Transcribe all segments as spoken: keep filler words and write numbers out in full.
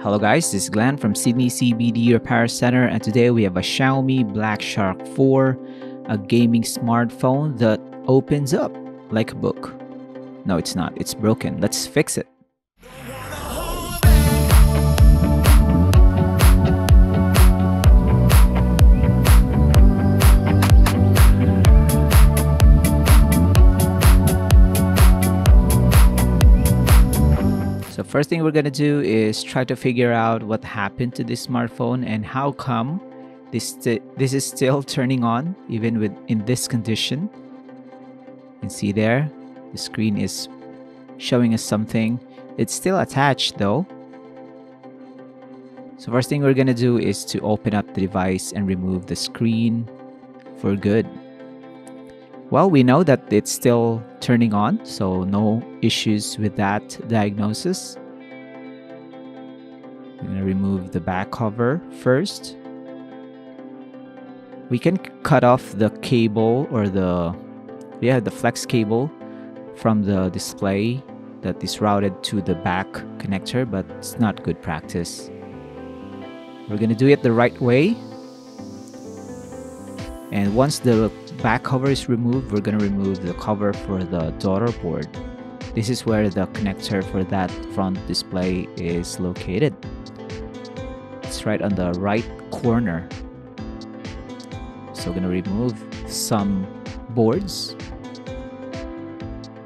Hello guys, this is Glenn from Sydney C B D Repair Center, and today we have a Xiaomi Black Shark four, a gaming smartphone that opens up like a book. No, it's not. It's broken. Let's fix it. So first thing we're gonna do is try to figure out what happened to this smartphone and how come this this is still turning on even with in this condition. You can see there the screen is showing us something. It's still attached though. So first thing we're gonna do is to open up the device and remove the screen for good. Well, we know that it's still turning on, so no issues with that diagnosis. I'm gonna remove the back cover first. We can cut off the cable or the, yeah, the flex cable from the display that is routed to the back connector, but it's not good practice. We're gonna do it the right way. And once the back cover is removed, we're going to remove the cover for the daughter board. This is where the connector for that front display is located. It's right on the right corner. So we're going to remove some boards.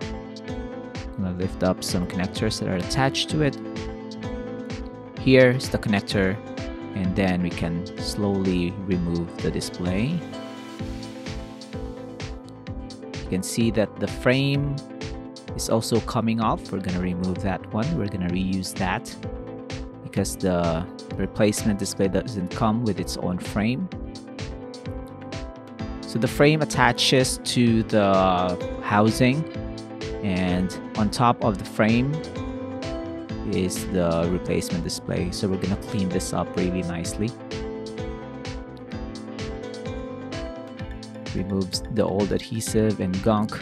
I'm going to lift up some connectors that are attached to it. Here's the connector, and then we can slowly remove the display. You can see that the frame is also coming off. We're going to remove that one. We're going to reuse that because the replacement display doesn't come with its own frame. So the frame attaches to the housing, and on top of the frame is the replacement display. So we're going to clean this up really nicely. Removes the old adhesive and gunk,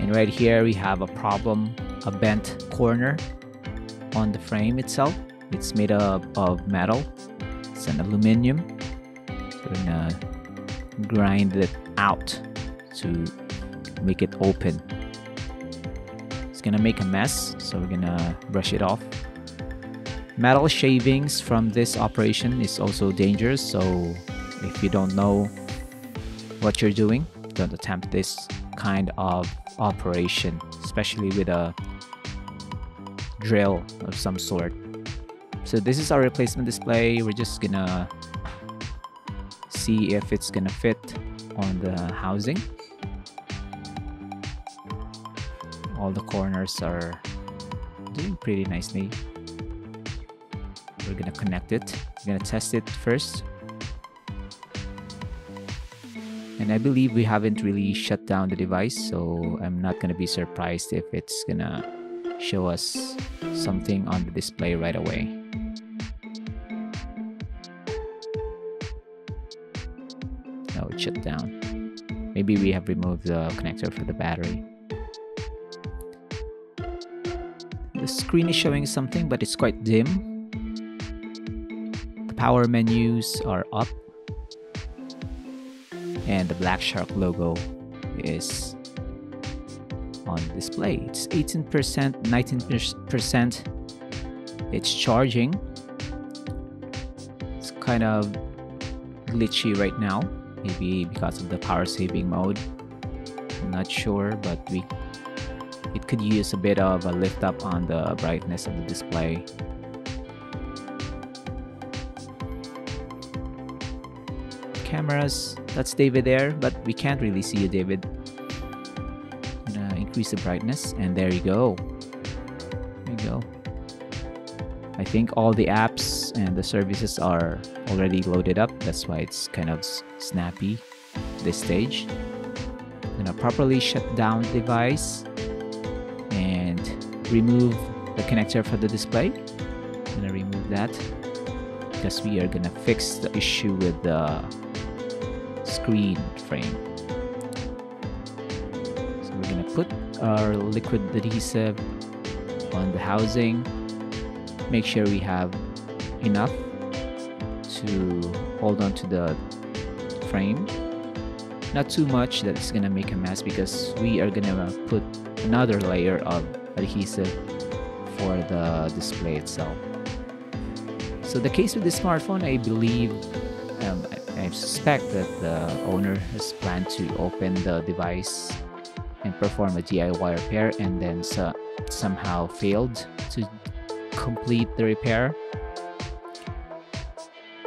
and right here we have a problem, a bent corner on the frame itself. It's made up of metal. It's an aluminum, so we're gonna grind it out to make it open. It's gonna make a mess, so we're gonna brush it off. Metal shavings from this operation is also dangerous, so if you don't know what you're doing, don't attempt this kind of operation, especially with a drill of some sort. So this is our replacement display. We're just gonna see if it's gonna fit on the housing. All the corners are doing pretty nicely. We're gonna connect it. We're gonna test it first. And I believe we haven't really shut down the device, so I'm not gonna be surprised if it's gonna show us something on the display right away. No, it shut down. Maybe we have removed the connector for the battery. The screen is showing something, but it's quite dim. The power menus are up. And the Black Shark logo is on display. It's eighteen percent, nineteen percent. It's charging. It's kind of glitchy right now, maybe because of the power saving mode. I'm not sure, but we it could use a bit of a lift up on the brightness of the display. Cameras, that's David there, but we can't really see you, David. I'm gonna increase the brightness, and there you go. There you go. I think all the apps and the services are already loaded up. That's why it's kind of snappy at this stage. I'm gonna properly shut down the device and remove the connector for the display. I'm gonna remove that because we are gonna fix the issue with the screen frame. So we're gonna put our liquid adhesive on the housing. make sure we have enough to hold on to the frame. Not too much that it's gonna make a mess, because we are gonna put another layer of adhesive for the display itself. So the case with this smartphone, I believe, um, I, I suspect that the owner has planned to open the device and perform a D I Y repair, and then so, somehow failed to complete the repair.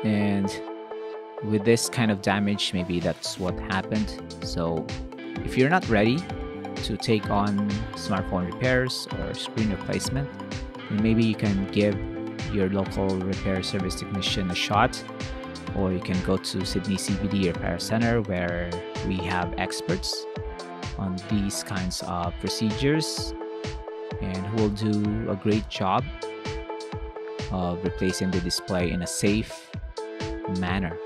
And with this kind of damage, maybe that's what happened. So if you're not ready to take on smartphone repairs or screen replacement, then maybe you can give your local repair service technician a shot, or you can go to Sydney C B D Repair Center, where we have experts on these kinds of procedures and who will do a great job of replacing the display in a safe manner.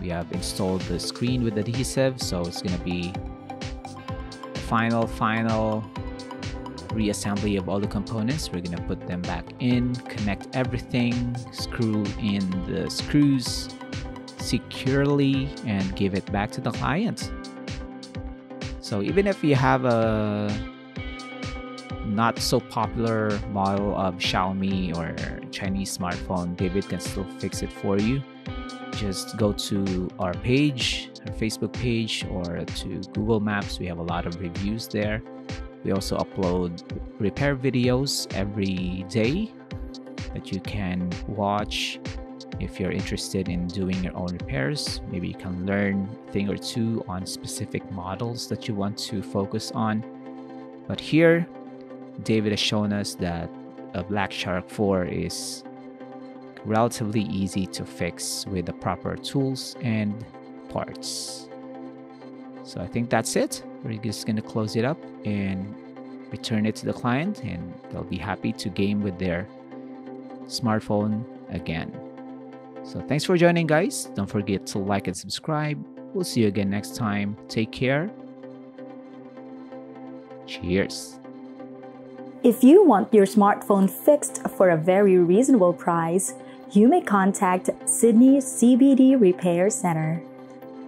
We have installed the screen with adhesive, so it's going to be the final, final reassembly of all the components. We're going to put them back in, connect everything, screw in the screws securely, and give it back to the client. So even if you have a not so popular model of Xiaomi or Chinese smartphone, David can still fix it for you. Just go to our page, our Facebook page, or to Google Maps. We have a lot of reviews there. We also upload repair videos every day that you can watch if you're interested in doing your own repairs. Maybe you can learn a thing or two on specific models that you want to focus on. But here, David has shown us that a Black Shark four is relatively easy to fix with the proper tools and parts. So I think that's it. We're just going to close it up and return it to the client, and they'll be happy to game with their smartphone again. So thanks for joining, guys. Don't forget to like and subscribe. We'll see you again next time. Take care. Cheers. If you want your smartphone fixed for a very reasonable price, you may contact Sydney C B D Repair Center.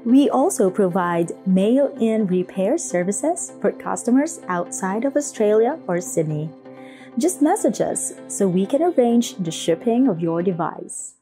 We also provide mail-in repair services for customers outside of Australia or Sydney. Just message us so we can arrange the shipping of your device.